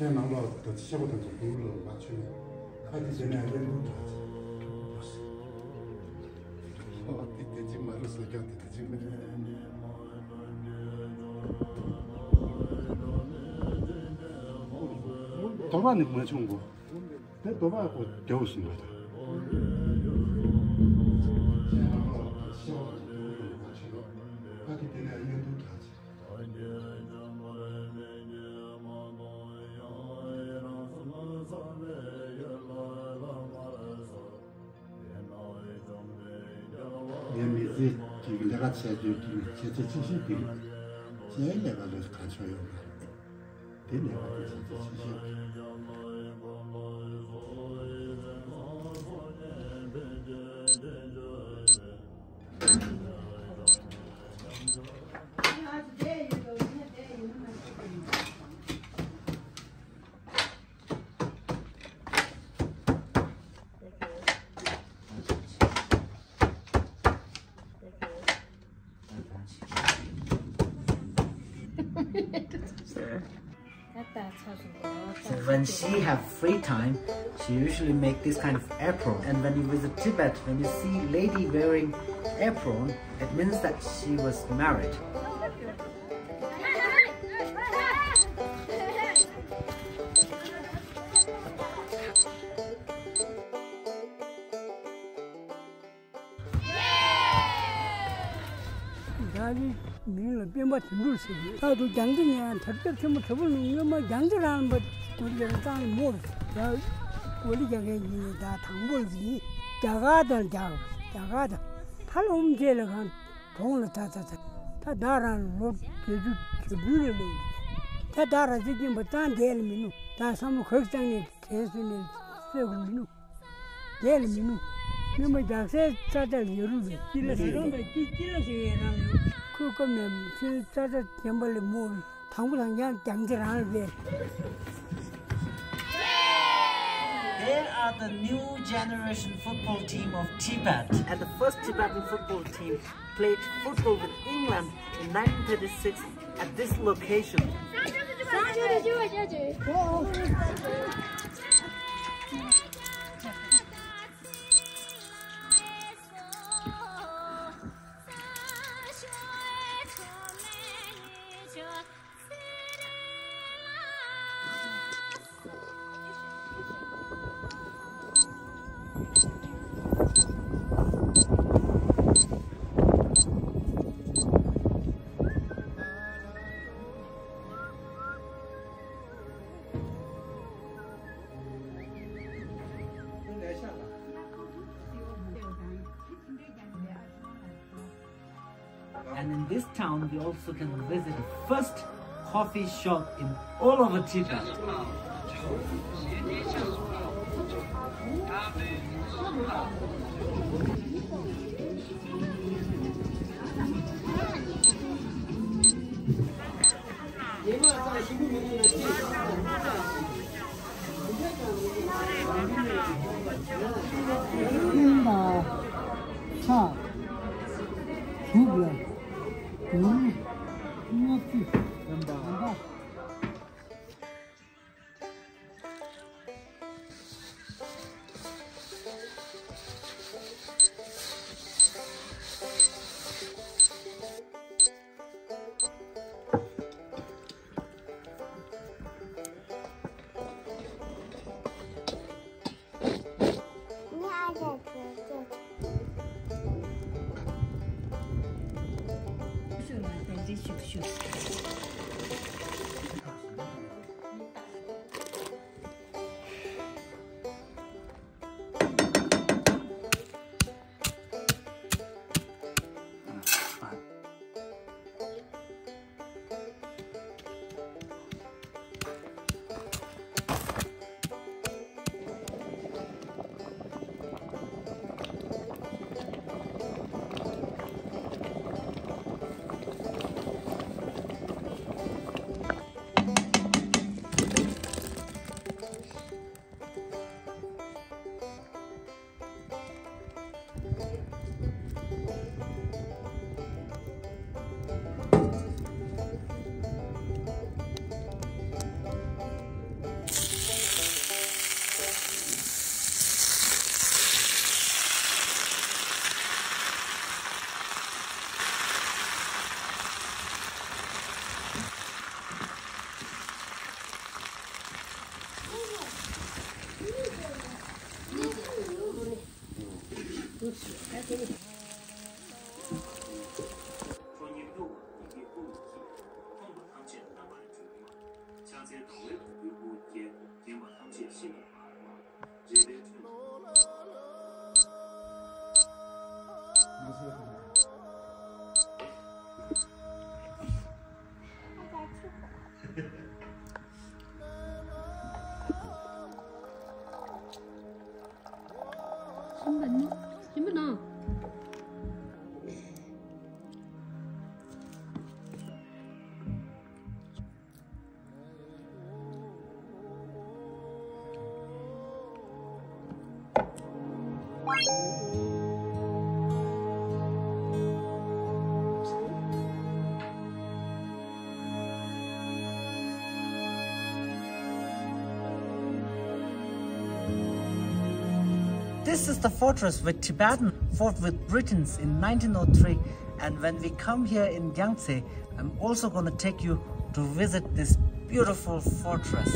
제망가 또 시작부터 공부를 맞추면 하기 전에 안 되는 거 하지. 어떻게 되지 말았어, 어떻게 되지 말았어. 도반이 뭐 해준 거? 내 도반하고 배우신 거다. 제망가 또 시작부터 공부를 맞추고 하기 전에 안 되는 거 하지. 내가 제주도에 제주지식이 제일 내가 그래서 가져요. 내가 제주지식. When she have free time, she usually make this kind of apron. And when you visit Tibet, when you see lady wearing apron, it means that she was married. They are the new generation football team of Tibet. And the first Tibetan football team played football with England in 1936 at this location. And in this town, we also can visit the first coffee shop in all over Tibet. This is the fortress which Tibetan fought with Britons in 1903, and when we come here in Gyantse, I'm also going to take you to visit this beautiful fortress.